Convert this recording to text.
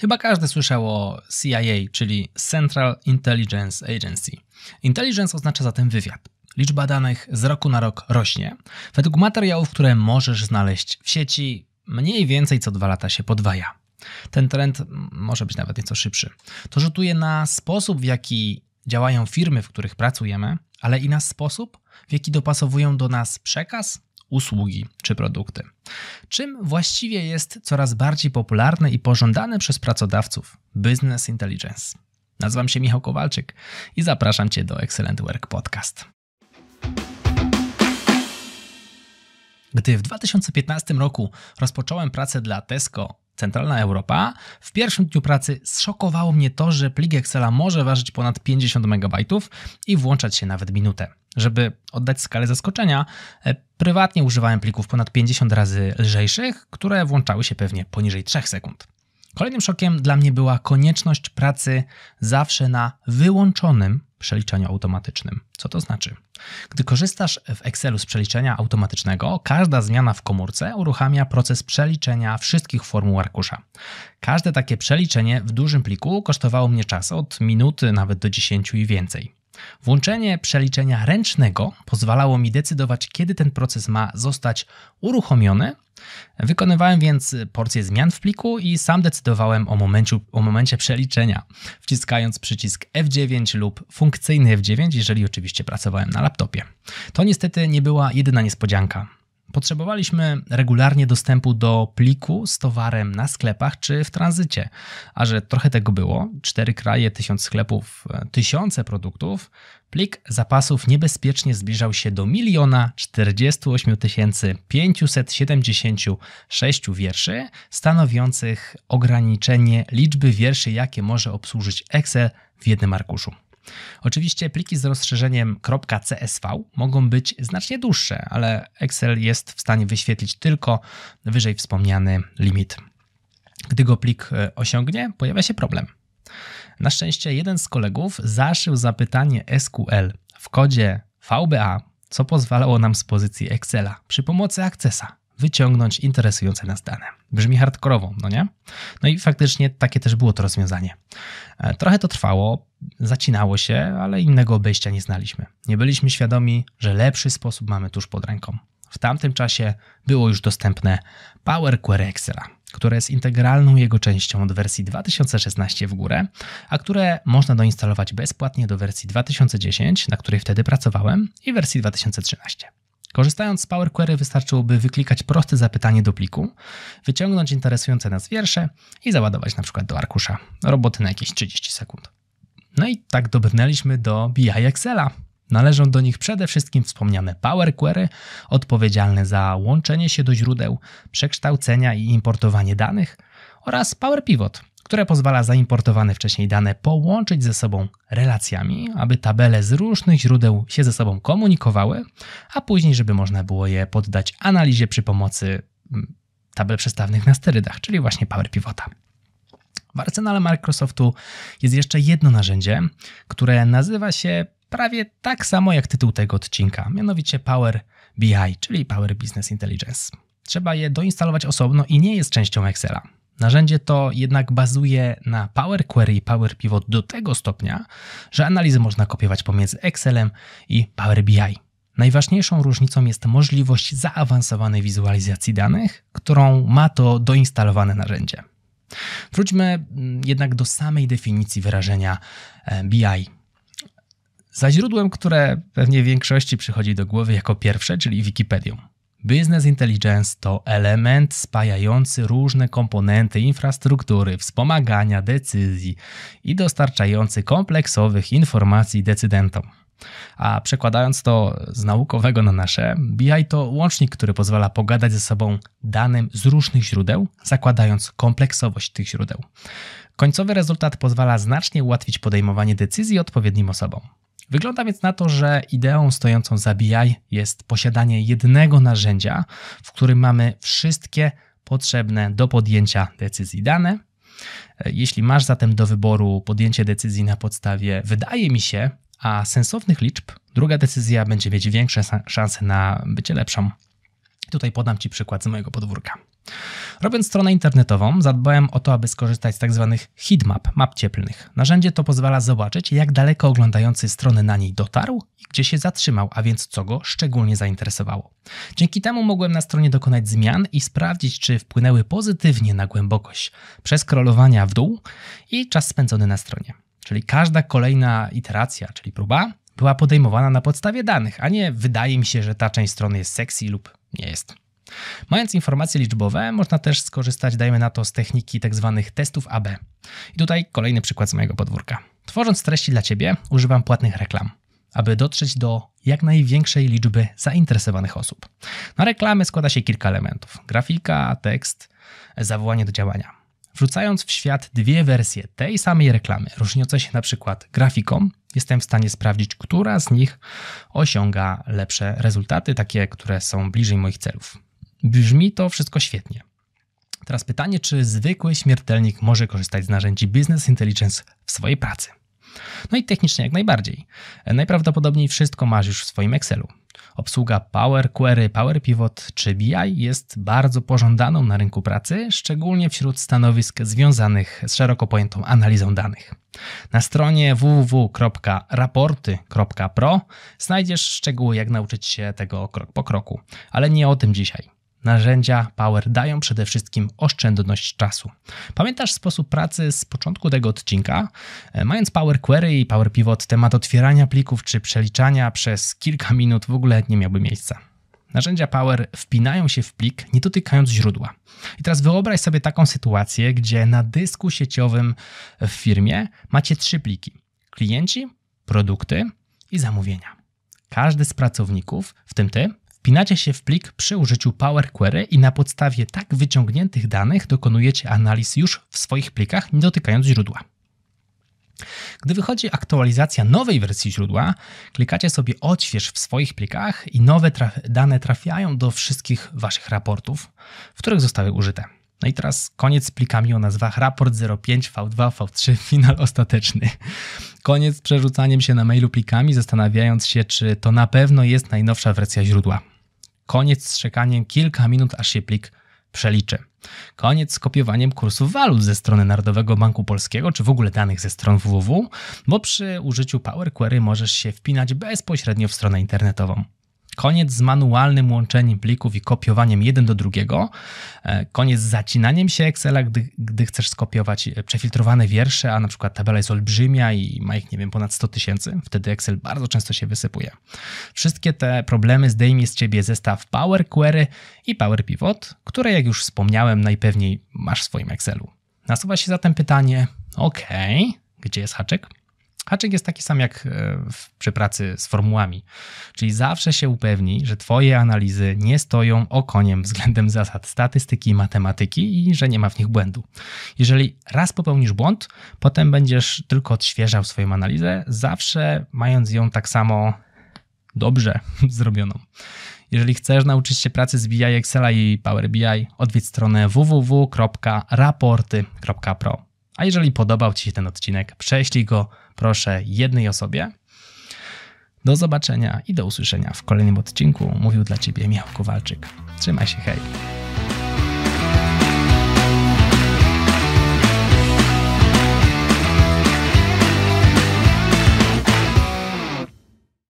Chyba każdy słyszał o CIA, czyli Central Intelligence Agency. Intelligence oznacza zatem wywiad. Liczba danych z roku na rok rośnie. Według materiałów, które możesz znaleźć w sieci, mniej więcej co 2 lata się podwaja. Ten trend może być nawet nieco szybszy. To rzutuje na sposób, w jaki działają firmy, w których pracujemy, ale i na sposób, w jaki dopasowują do nas przekaz, usługi czy produkty. Czym właściwie jest coraz bardziej popularny i pożądany przez pracodawców Business Intelligence? Nazywam się Michał Kowalczyk i zapraszam Cię do Excellent Work Podcast. Gdy w 2015 roku rozpocząłem pracę dla Tesco Centralna Europa, w pierwszym dniu pracy zszokowało mnie to, że plik Excela może ważyć ponad 50 MB i włączać się nawet minutę. Żeby oddać skalę zaskoczenia, prywatnie używałem plików ponad 50 razy lżejszych, które włączały się pewnie poniżej 3 sekund. Kolejnym szokiem dla mnie była konieczność pracy zawsze na wyłączonym przeliczeniu automatycznym. Co to znaczy? Gdy korzystasz w Excelu z przeliczenia automatycznego, każda zmiana w komórce uruchamia proces przeliczenia wszystkich formuł arkusza. Każde takie przeliczenie w dużym pliku kosztowało mnie czas od minuty nawet do 10 i więcej. Włączenie przeliczenia ręcznego pozwalało mi decydować, kiedy ten proces ma zostać uruchomiony. Wykonywałem więc porcję zmian w pliku i sam decydowałem o momencie przeliczenia, wciskając przycisk F9 lub funkcyjny F9, jeżeli oczywiście pracowałem na laptopie. To niestety nie była jedyna niespodzianka. Potrzebowaliśmy regularnie dostępu do pliku z towarem na sklepach czy w tranzycie, a że trochę tego było, 4 kraje, 1000 sklepów, tysiące produktów, plik zapasów niebezpiecznie zbliżał się do 1 048 576 wierszy, stanowiących ograniczenie liczby wierszy, jakie może obsłużyć Excel w jednym arkuszu. Oczywiście pliki z rozszerzeniem .csv mogą być znacznie dłuższe, ale Excel jest w stanie wyświetlić tylko wyżej wspomniany limit. Gdy go plik osiągnie, pojawia się problem. Na szczęście jeden z kolegów zaszył zapytanie SQL w kodzie VBA, co pozwalało nam z pozycji Excela przy pomocy Accessa wyciągnąć interesujące nas dane. Brzmi hardkorowo, no nie? No i faktycznie takie też było to rozwiązanie. Trochę to trwało, zacinało się, ale innego obejścia nie znaliśmy. Nie byliśmy świadomi, że lepszy sposób mamy tuż pod ręką. W tamtym czasie było już dostępne Power Query Excela, które jest integralną jego częścią od wersji 2016 w górę, a które można doinstalować bezpłatnie do wersji 2010, na której wtedy pracowałem, i wersji 2013. Korzystając z Power Query wystarczyłoby wyklikać proste zapytanie do pliku, wyciągnąć interesujące nas wiersze i załadować na przykład do arkusza. Roboty na jakieś 30 sekund. No i tak dobrnęliśmy do BI Excela. Należą do nich przede wszystkim wspomniane Power Query, odpowiedzialne za łączenie się do źródeł, przekształcenia i importowanie danych, oraz Power Pivot, które pozwala zaimportowane wcześniej dane połączyć ze sobą relacjami, aby tabele z różnych źródeł się ze sobą komunikowały, a później, żeby można było je poddać analizie przy pomocy tabel przestawnych na sterydach, czyli właśnie Power Pivota. W arsenale Microsoftu jest jeszcze jedno narzędzie, które nazywa się prawie tak samo jak tytuł tego odcinka, mianowicie Power BI, czyli Power Business Intelligence. Trzeba je doinstalować osobno i nie jest częścią Excela. Narzędzie to jednak bazuje na Power Query i Power Pivot do tego stopnia, że analizy można kopiować pomiędzy Excelem i Power BI. Najważniejszą różnicą jest możliwość zaawansowanej wizualizacji danych, którą ma to doinstalowane narzędzie. Wróćmy jednak do samej definicji wyrażenia BI. Za źródłem, które pewnie w większości przychodzi do głowy jako pierwsze, czyli Wikipedią. Business Intelligence to element spajający różne komponenty infrastruktury, wspomagania decyzji i dostarczający kompleksowych informacji decydentom. A przekładając to z naukowego na nasze, BI to łącznik, który pozwala pogadać ze sobą danym z różnych źródeł, zakładając kompleksowość tych źródeł. Końcowy rezultat pozwala znacznie ułatwić podejmowanie decyzji odpowiednim osobom. Wygląda więc na to, że ideą stojącą za BI jest posiadanie jednego narzędzia, w którym mamy wszystkie potrzebne do podjęcia decyzji dane. Jeśli masz zatem do wyboru podjęcie decyzji na podstawie wydaje mi się, a sensownych liczb, druga decyzja będzie mieć większe szanse na bycie lepszą. Tutaj podam Ci przykład z mojego podwórka. Robiąc stronę internetową, zadbałem o to, aby skorzystać z tzw. heatmap, map cieplnych. Narzędzie to pozwala zobaczyć, jak daleko oglądający strony na niej dotarł i gdzie się zatrzymał, a więc co go szczególnie zainteresowało. Dzięki temu mogłem na stronie dokonać zmian i sprawdzić, czy wpłynęły pozytywnie na głębokość, przeskrolowania w dół i czas spędzony na stronie. Czyli każda kolejna iteracja, czyli próba, była podejmowana na podstawie danych, a nie wydaje mi się, że ta część strony jest sexy lub nie jest. Mając informacje liczbowe, można też skorzystać, dajmy na to, z techniki tzw. testów AB. I tutaj kolejny przykład z mojego podwórka. Tworząc treści dla Ciebie, używam płatnych reklam, aby dotrzeć do jak największej liczby zainteresowanych osób. Na reklamy składa się kilka elementów: grafika, tekst, zawołanie do działania. Wrzucając w świat dwie wersje tej samej reklamy, różniące się na przykład grafiką, jestem w stanie sprawdzić, która z nich osiąga lepsze rezultaty, takie, które są bliżej moich celów. Brzmi to wszystko świetnie. Teraz pytanie, czy zwykły śmiertelnik może korzystać z narzędzi Business Intelligence w swojej pracy? No i technicznie jak najbardziej. Najprawdopodobniej wszystko masz już w swoim Excelu. Obsługa Power Query, Power Pivot czy BI jest bardzo pożądaną na rynku pracy, szczególnie wśród stanowisk związanych z szeroko pojętą analizą danych. Na stronie www.raporty.pro znajdziesz szczegóły, jak nauczyć się tego krok po kroku, ale nie o tym dzisiaj. Narzędzia Power dają przede wszystkim oszczędność czasu. Pamiętasz sposób pracy z początku tego odcinka? Mając Power Query i Power Pivot, temat otwierania plików czy przeliczania przez kilka minut w ogóle nie miałby miejsca. Narzędzia Power wpinają się w plik, nie dotykając źródła. I teraz wyobraź sobie taką sytuację, gdzie na dysku sieciowym w firmie macie trzy pliki: klienci, produkty i zamówienia. Każdy z pracowników, w tym Ty, wpinacie się w plik przy użyciu Power Query i na podstawie tak wyciągniętych danych dokonujecie analiz już w swoich plikach, nie dotykając źródła. Gdy wychodzi aktualizacja nowej wersji źródła, klikacie sobie odśwież w swoich plikach i nowe dane trafiają do wszystkich Waszych raportów, w których zostały użyte. No i teraz koniec z plikami o nazwach raport 05, V2, V3, final ostateczny. Koniec z przerzucaniem się na mailu plikami, zastanawiając się, czy to na pewno jest najnowsza wersja źródła. Koniec z czekaniem kilka minut, aż się plik przeliczy. Koniec z kopiowaniem kursów walut ze strony Narodowego Banku Polskiego, czy w ogóle danych ze stron www, bo przy użyciu Power Query możesz się wpinać bezpośrednio w stronę internetową. Koniec z manualnym łączeniem plików i kopiowaniem jeden do drugiego. Koniec z zacinaniem się Excela, gdy chcesz skopiować przefiltrowane wiersze, a na przykład tabela jest olbrzymia i ma ich, nie wiem, ponad 100 tysięcy. Wtedy Excel bardzo często się wysypuje. Wszystkie te problemy zdejmie z Ciebie zestaw Power Query i Power Pivot, które, jak już wspomniałem, najpewniej masz w swoim Excelu. Nasuwa się zatem pytanie, okej, gdzie jest haczyk? Haczyk jest taki sam jak przy pracy z formułami, czyli zawsze się upewnij, że Twoje analizy nie stoją okoniem względem zasad statystyki i matematyki i że nie ma w nich błędu. Jeżeli raz popełnisz błąd, potem będziesz tylko odświeżał swoją analizę, zawsze mając ją tak samo dobrze zrobioną. Jeżeli chcesz nauczyć się pracy z BI, Excela i Power BI, odwiedź stronę www.raporty.pro. A jeżeli podobał Ci się ten odcinek, prześlij go proszę jednej osobie. Do zobaczenia i do usłyszenia w kolejnym odcinku. Mówił dla Ciebie Michał Kowalczyk. Trzymaj się, hej!